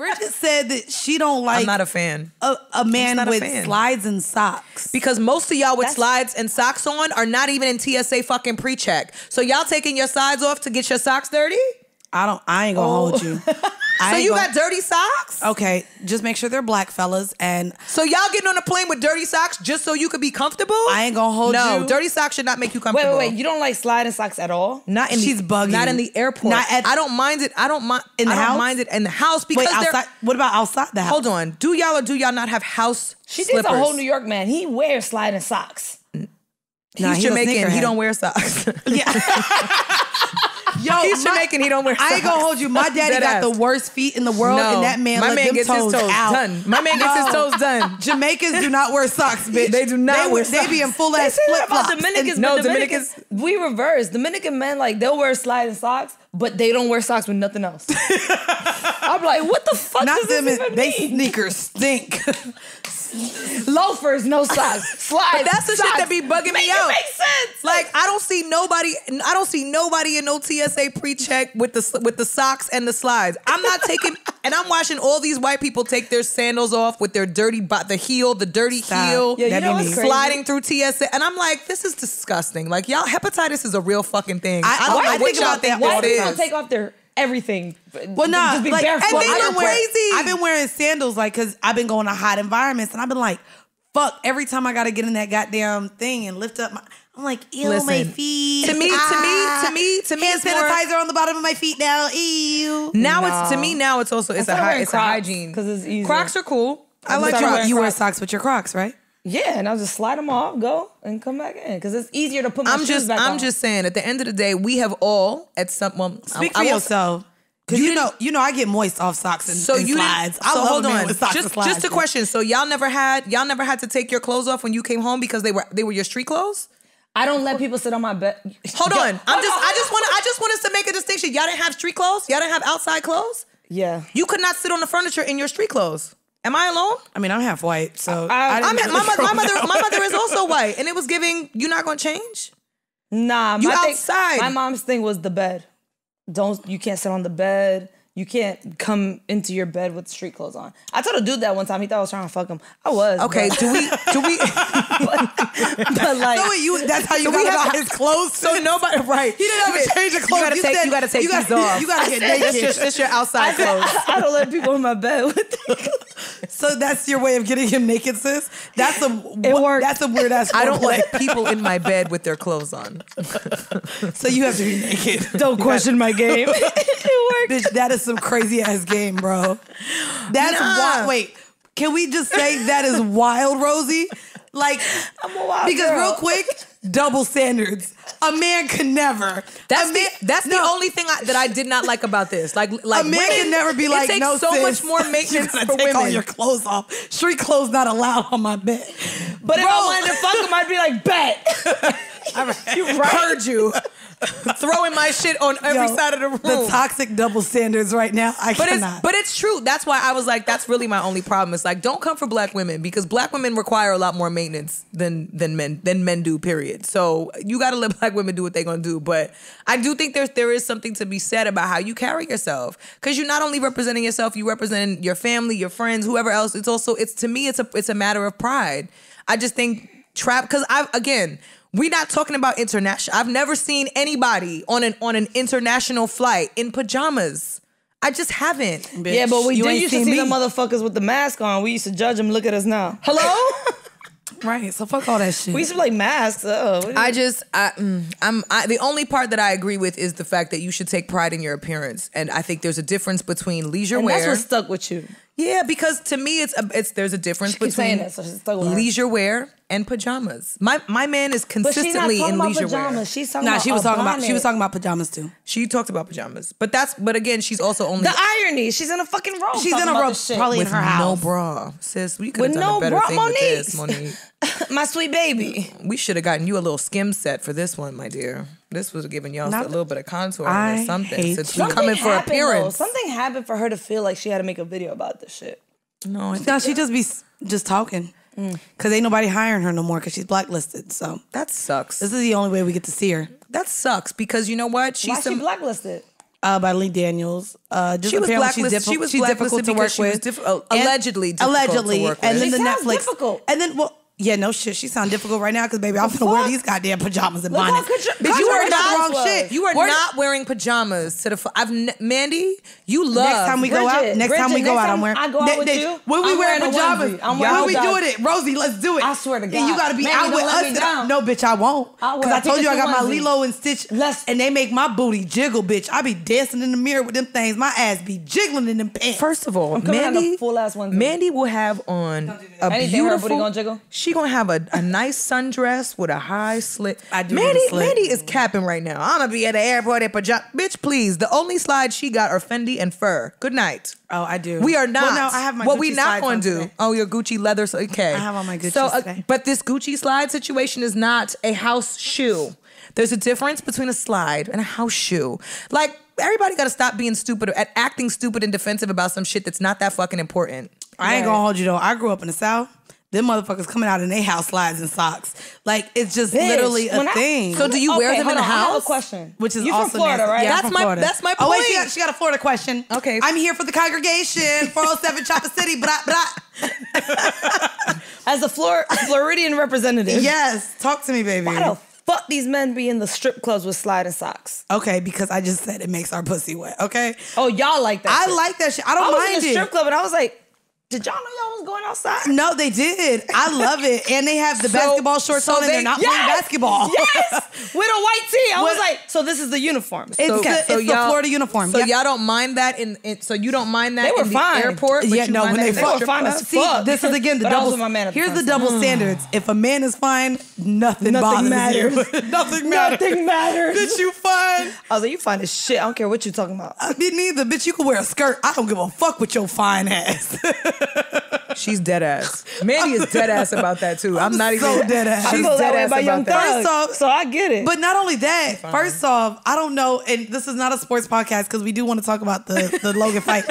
Bridget said that she don't like. I'm not a fan. A man with slides and socks. Because most of y'all with slides and socks on are not even in TSA fucking pre-check. So y'all taking your sides off to get your socks dirty? I ain't gonna hold you. So you got dirty socks? Okay, just make sure they're black, fellas. And so y'all getting on a plane with dirty socks just so you could be comfortable? I ain't gonna hold you. No, dirty socks should not make you comfortable. Wait, you don't like sliding socks at all? Not in She's bugging. Not in the airport. Not at, I don't mind it. I don't mind in the house. I don't mind it in the house because wait, outside, what about outside the house? Hold on. Do y'all or do y'all not have house slippers? She dates a whole New York man. He wears sliding socks. Nah, he's Jamaican. He don't wear socks. Yeah. Yo, he's Jamaican. He don't wear socks. I ain't gonna hold you. My daddy got the worst feet in the world, and that man let them toes out. My man gets his toes done. Jamaicans do not wear socks, bitch. They do not wear socks. They be in full ass flip flops. No, Dominicans. We reverse. Dominican men, like, they'll wear sliding socks, but they don't wear socks with nothing else. I'm like, what the fuck does this even mean? They sneakers stink. Loafers, no socks. Slides. But that's the shit that be bugging me out. It makes sense. Like, I don't see nobody in no TSA pre-check with the socks and the slides. I'm not taking, and I'm watching all these white people take their sandals off with their dirty heel. Yeah, you know what's crazy? Sliding through TSA. And I'm like, this is disgusting. Like, y'all, hepatitis is a real fucking thing. I don't know what y'all think this is. Why don't take off their everything? Well, nah, just be like, barefoot. And they look crazy. I've been wearing sandals, like, because I've been going to hot environments, and I've been like, fuck, every time I got to get in that goddamn thing and lift up my... I'm like, ew, my feet. To me, hand sanitizer on the bottom of my feet now, ew. Now it's also, it's a hygiene. Because it's easy. Crocs are cool. I like Crocs. You wear socks with your Crocs, right? Yeah, and I'll just slide them off, go, and come back in. Because it's easier to put my shoes back on. I'm just saying, at the end of the day, we have all, at some... Speak for yourself. Because you know, I get moist off socks and slides. So hold on, just a question. So y'all never had to take your clothes off when you came home because they were your street clothes. I don't let people sit on my bed. Hold on, I just want us to make a distinction. Y'all didn't have street clothes. Y'all didn't have outside clothes. Yeah, you could not sit on the furniture in your street clothes. Am I alone? I mean, I'm half white, so my mother is also white, and it was giving. You're not gonna change. Nah, my mom's thing was the bed. You can't sit on the bed. You can't come into your bed with street clothes on. I told a dude that one time. He thought I was trying to fuck him. I was. Okay, but. do we but like, so you, that's how you got about his clothes. So nobody, right? He didn't have to change your clothes. You gotta take these off. You gotta get naked. It's your outside clothes. I don't let people in my bed with these. So that's your way of getting him naked, sis? That's a weird ass. I don't let people in my bed with their clothes on. So you have to be naked. Don't question my game. It worked. Bitch, that is some crazy ass game, bro. That's wild. Wait, can we just say that is wild, Rosie? Like, I'm a wild girl. Real quick, double standards. A man can never. That's the only thing that I did not like about this. Like a man can never be like, no, sis. It takes so much more maintenance for women. All your clothes off. Street clothes not allowed on my bed. But bro, if I wanted to fuck him, I'd be like, bet. Heard you. Throwing my shit on every side of the room. The toxic double standards right now. I cannot. But it's true. That's why I was like, that's really my only problem. It's like, don't come for black women because black women require a lot more maintenance than men do, period. So you got to let black women do what they're going to do. But I do think there is something to be said about how you carry yourself because you're not only representing yourself, you represent your family, your friends, whoever else. It's also, to me, it's a matter of pride. I just think we're not talking about international. I've never seen anybody on an international flight in pajamas. I just haven't. Bitch. Yeah, but you used to see the motherfuckers with the mask on. We used to judge them. Look at us now. Hello? Right. So fuck all that shit. We used to be like masks. The only part that I agree with is the fact that you should take pride in your appearance, and I think there's a difference between leisure wear. That's what stuck with you. Yeah, because to me, there's a difference between leisure wear and pajamas. My man is consistently in leisure wear. She was talking about pajamas too. She talked about pajamas, but again, she's also only the irony. She's in a fucking robe. She's in a robe, probably in her house. With no bra, sis. We could have done a better thing with this, Monique. My sweet baby. We should have gotten you a little skim set for this one, my dear. This was giving y'all a little bit of contour or something. Since we coming for appearance. Though. Something happened for her to feel like she had to make a video about this shit. No, she just be talking. Because ain't nobody hiring her no more because she's blacklisted. So that sucks. This is the only way we get to see her. That sucks because you know what? Why is she blacklisted? by Lee Daniels. Just she was blacklisted because she was allegedly difficult to work with. And then Netflix. And then yeah, no shit. She sound difficult right now because baby, I'm gonna wear these goddamn pajamas and bonnets. Bitch, you are not wrong shit. You are not wearing pajamas to the. Mandii, you love. Next time we go out, I'm wearing. I go out with you. When we wearing pajamas, when we doing it, Rosie, let's do it. I swear to God, you gotta be out with us. No, bitch, I won't. Because I told you I got my Lilo and Stitch, and they make my booty jiggle, bitch. I be dancing in the mirror with them things. My ass be jiggling in them pants. First of all, Mandii will have on a beautiful. She gonna have a nice sundress with a high slit. I do. Mandii is capping right now. I'm gonna be at the airport in pajamas. Bitch, please. The only slides she got are Fendi and fur. Good night. Oh, I do. We are not. Well, no, I have my Gucci we not gonna do. Today. Oh, your Gucci leather. Okay. I have on my Gucci. So, but this Gucci slide situation is not a house shoe. There's a difference between a slide and a house shoe. Like everybody gotta stop being stupid at acting stupid and defensive about some shit that's not that fucking important. I ain't gonna hold you though. I grew up in the South. Them motherfuckers coming out in their house slides and socks. Like, it's just literally a thing. So do you wear them in the house? I have a question. Which is also Florida, right? Yeah, that's my point. Oh, wait, she got a Florida question. Okay. I'm here for the congregation, 407 Chopper City, blah, blah. As a Floridian representative. Yes. Talk to me, baby. Why the fuck these men be in the strip clubs with sliding socks? Okay, because I just said it makes our pussy wet, okay? Oh, y'all like that shit. I like that shit. I don't mind it. I was in a strip club and I was like, did y'all know y'all was going outside? No, they did. I love it. And they have the basketball shorts on and they're not playing basketball. Yes! With a white tee. I was like, so this is the uniform. It's the Florida uniform. So y'all don't mind that so you don't mind that in the airport? Yeah, no, when they were fine as fuck. See, this is again the double. Here's the double standards. If a man is fine, nothing matters. Nothing matters. Nothing matters. Bitch, you fine. I was like, you fine as shit. I don't care what you talking about. I didn't either. Bitch, you can wear a skirt. I don't give a fuck with your fine ass. She's dead ass. Mandii is dead ass about that too. I'm not even dead ass. She's dead ass about that. First off, so I get it. But not only that. First off, I don't know, and this is not a sports podcast because we do want to talk about the Logan fight.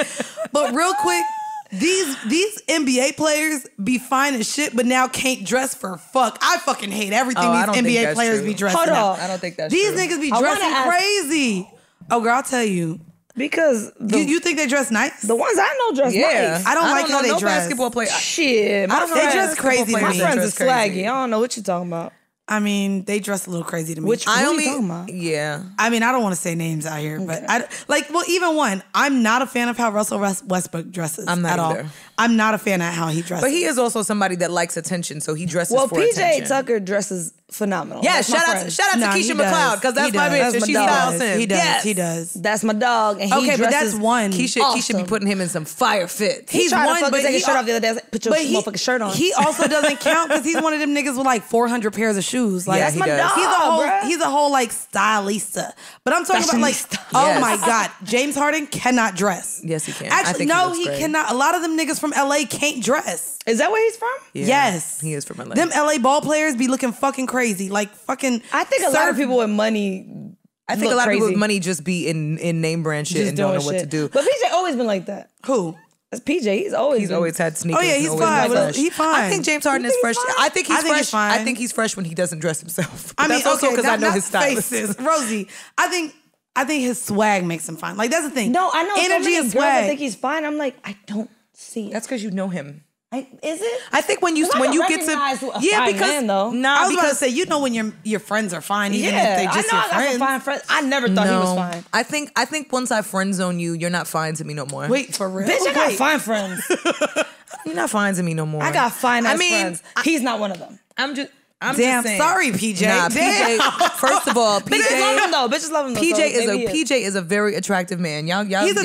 But real quick, these NBA players be fine as shit, but now can't dress for fuck. I fucking hate everything these NBA players be dressing. Hold on, I don't think that's true. These niggas be dressing crazy. Oh girl, I'll tell you. Because you think they dress nice? The ones I know dress nice. I don't like how they dress. Basketball player. Shit, they dress crazy. My friends is swaggy. I don't know what you're talking about. I mean, they dress a little crazy to me. Which I only, yeah. I mean, I don't want to say names out here, but even one. I'm not a fan of how Russell Westbrook dresses. I'm not either. I'm not a fan of how he dresses. But he is also somebody that likes attention, so he dresses for attention. Well, PJ Tucker dresses phenomenal. Yeah, shout out to Keisha McCloud because that's my bitch. She styles him. He does. Yes. He does. That's my dog. And he dresses but that's one. Keisha be putting him in some fire fits. He's one, to take his shirt off the other day. I was like, put your motherfucking shirt on. He also doesn't count because he's one of them niggas with like 400 pairs of shoes. Like, yeah, that's my dog. He's a whole like stylista. But I'm talking about like, oh my God, James Harden cannot dress. Yes, he can. Actually, no, he cannot. A lot of them niggas from LA can't dress. Is that where he's from? Yes, he is from LA. Them LA ball players be looking fucking crazy. Like fucking, I think a lot of people with money. I think a lot of people with money just be in name brand shit and don't know what to do. But PJ always been like that. Who? That's PJ. He's always had sneakers. Oh yeah, he's fine. He's fine. I think James Harden is fresh. I think he's fresh. I think he's fresh when he doesn't dress himself. I mean, also because I know his stylist, Rosie. I think his swag makes him fine. Like that's the thing. No, I know energy and swag. I think he's fine. I'm like, I don't see it. That's because you know him. Is it? I think when you get to I was about to say you know when your friends are fine even if they just your friends. Fine friends. I never thought he was fine. I think once I friend zone you, you're not fine to me no more. Wait, for real? Bitch, I got fine friends. You're not fine to me no more. I got fine ass friends. He's not one of them. I'm just saying. Sorry, PJ. Nah, PJ. First of all, PJ. Bitches love him though. Bitches love him though. PJ is a very attractive man. Y'all not gonna do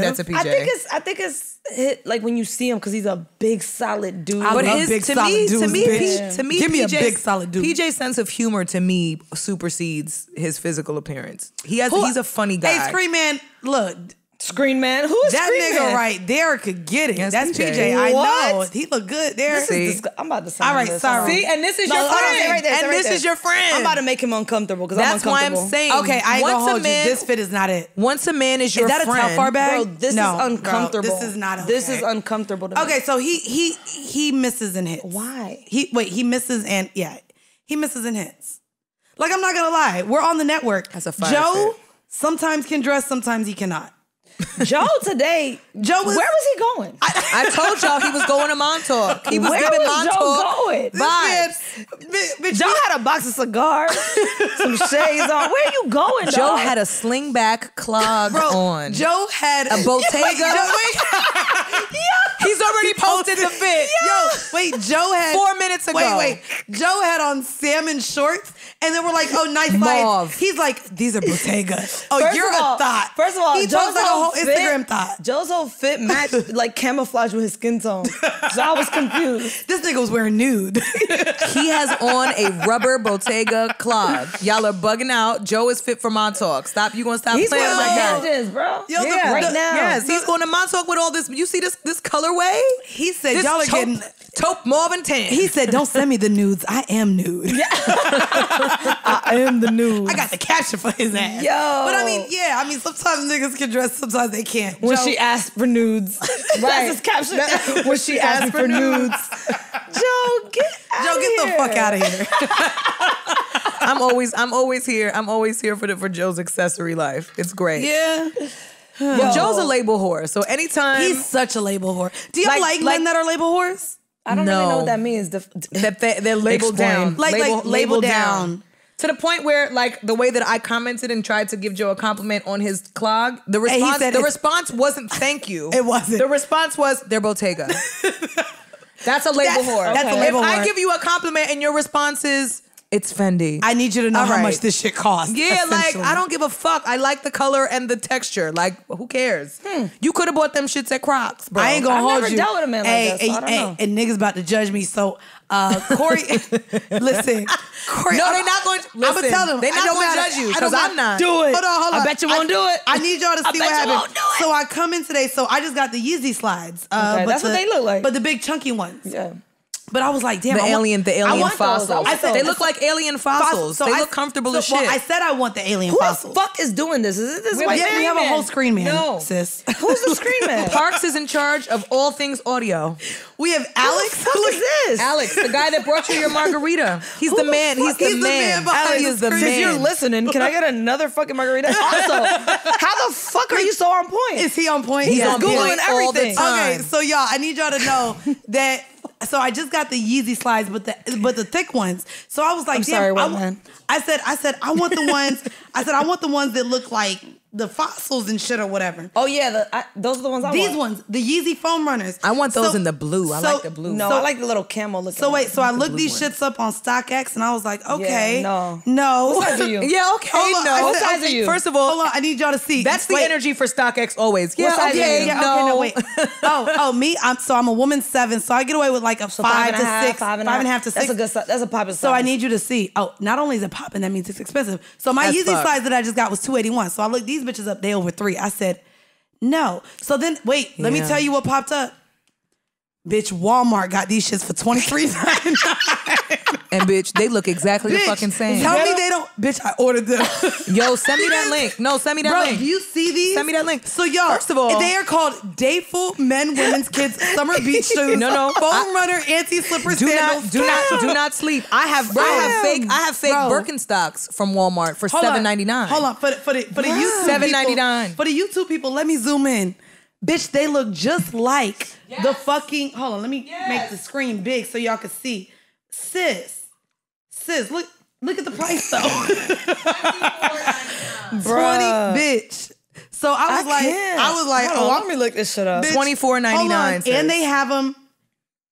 that to PJ. I think it's hit like when you see him because he's a big solid dude. I love big solid dudes. To me, give me a big solid dude. PJ's sense of humor to me supersedes his physical appearance. He's a funny guy. Hey, Screen Man, look. Screen Man, who is that nigga right there could get it? Yes, that's PJ. I know he look good there. I'm about to sign. All right, sorry. See, and this is your friend. This is your friend. I'm about to make him uncomfortable because I'm uncomfortable. That's why I'm saying. Okay, I ain't gonna hold you. This fit is not it. Once a man is your friend, is that a top far bag? Bro, this is uncomfortable. Bro, this is not. Okay. This is uncomfortable. To okay, so he misses and hits. Why? He misses and he misses and hits. Like I'm not gonna lie, we're on the network. That's a fire Joe. Fit. sometimes can dress, sometimes he cannot. Joe today, where was he going? I told y'all he was going to Montauk. He was giving Montauk vibes. Joe had a box of cigars, some shades on. Where are you going, Joe dog? Had a slingback clog on. Joe had a Bottega. He's already posted the fit. Yo, wait, Joe had 4 minutes ago. Wait, Joe had on salmon shorts, and then we're like, oh, nice vibes. He's like, these are Bottega. Oh, you're a thought. First of all, he Joe's like a whole Instagram thought. Joe's whole fit matched like camouflage with his skin tone. So I was confused. This nigga was wearing nude. He has on a rubber Bottega clog. Y'all are bugging out. Joe is fit for Montauk. Stop. You gonna stop playing like that, bro? Yo, right now. Yes, he's going to Montauk with all this. You see this colorway? He said y'all are getting taupe mauve and tan. He said, "Don't send me the nudes. I am nude. Yeah. I am the nude. I got the caption for his ass." Yo, but I mean, yeah, I mean, sometimes niggas can dress, sometimes they can't. When she asked for nudes, right? That's his caption. When she asked for nudes, Joe, get the fuck out of here. I'm always here for Joe's accessory life. It's great. Yeah. Well, Joe's a label whore, so anytime he's such a label whore. Do you like men that are label whores? I don't really know what that means. That they're labeled down, labeled down. To the point where, like, the way that I commented and tried to give Joe a compliment on his clog, the response wasn't thank you. It wasn't. The response was they're Bottega. That's a label whore. That's a label whore. If I give you a compliment and your response is it's Fendi, I need you to know how much this shit costs. Yeah, like, I don't give a fuck. I like the color and the texture. Like, who cares? You could have bought them shits at Crocs, bro. I ain't gonna hold you. I've never dealt with a man like this, so I don't know. And niggas about to judge me, so Corey, listen. Corey, no, they're not going to. I'm gonna tell them. They're not going to judge you because I'm not. Do it. Hold on. I bet you won't do it. I need y'all to see what happens. So I come in today, so I just got the Yeezy slides. That's what they look like. But the big chunky ones. Yeah. But I was like, damn, I want the alien fossils. I said, they look like alien fossils. So they look comfortable as shit. Well, I said I want the alien fossils. Who the fuck is doing this? Is it this white man? We have a whole screen man, sis. Who's the screen man? Parks is in charge of all things audio. We have Alex. Who is this? Alex, the guy that brought you your margarita. He's the man. He's the man. Alex is the man. If you're listening, can I get another fucking margarita? Also, how the fuck are you so on point? Is he on point? He's on point all the time. Okay, so y'all, I need y'all to know that. So I just got the Yeezy slides, but the thick ones. So I was like, damn, I said I want the ones. I said I want the ones that look like the fossils and shit or whatever. Oh yeah, those are the ones I want. These ones, the Yeezy foam runners. I want those in the blue. I like the blue. No, I like the little camel looking. So wait, so I looked these shits up on StockX and I was like, okay, no. What size are you? Yeah, okay, no. What size are you? First of all, hold on, I need y'all to see. That's the energy for StockX always. Yeah, okay, no, wait. Oh, me. I'm a woman 7, so I get away with like a 5 to 6, 5.5 to 6. That's a good. That's a poppin' size. So I need you to see. Oh, not only is it poppin', that means it's expensive. So my Yeezy slides that I just got was $281. So I looked these bitches up, they over $3. I said, no. So then, wait, let me tell you what popped up. Bitch, Walmart got these shits for $23.99. And bitch, they look exactly the fucking same. Tell me they don't. Bitch, I ordered them. Yo, send me that link. No, send me that link. You see these? Send me that link. So y'all, first of all, they are called Dayful Men, Women's, Kids, Summer Beach Shoes. No. Foam runner, anti-slipper sandals. Do not sleep. I have fake Birkenstocks from Walmart for $7.99. Hold on, for the YouTube $7.99. For the YouTube people, let me zoom in. Bitch, they look just like the fucking... Hold on, let me make the screen big so y'all can see. Sis, look at the price though. $24.99. Bitch. So I was like, oh, let me look this shit up. $24.99. And they have them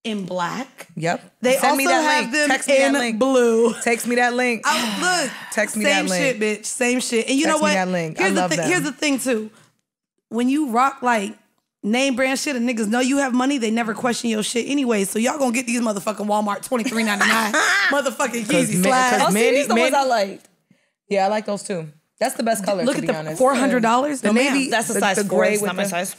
in black. Yep. They also have them in blue. Text me that link. Look. Text me that link. Same shit, bitch. Same shit. And you know what? Text me that link. Here's the thing too. When you rock like name brand shit and niggas know you have money, they never question your shit anyway. So y'all gonna get these motherfucking Walmart $23.99 motherfucking Yeezy slides. Oh, see, these the ones I liked. Yeah, I like those too. That's the best color. Look at the $400. No, maybe that's a size 4. It's not my size.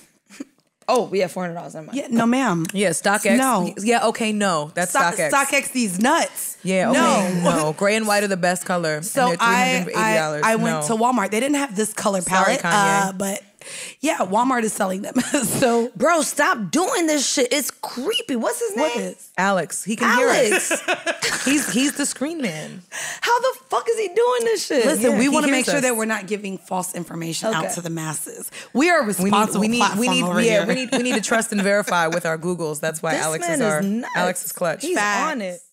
Oh, we have $400. Never mind. Yeah, no, ma'am. Yeah, StockX. No. Yeah, okay, no. That's StockX. StockX these nuts. Yeah, okay. No. Gray and white are the best color. So and $380. I went to Walmart. They didn't have this color palette, but. Yeah, Walmart is selling them. So, bro, stop doing this shit. It's creepy. What's his name? What is? Alex. He can hear us. He's the screen man. How the fuck is he doing this shit? Listen, we want to make sure that we're not giving false information out to the masses. We are a responsible platform over here. We need to trust and verify with our Googles. That's why Alex is clutch. He's on it.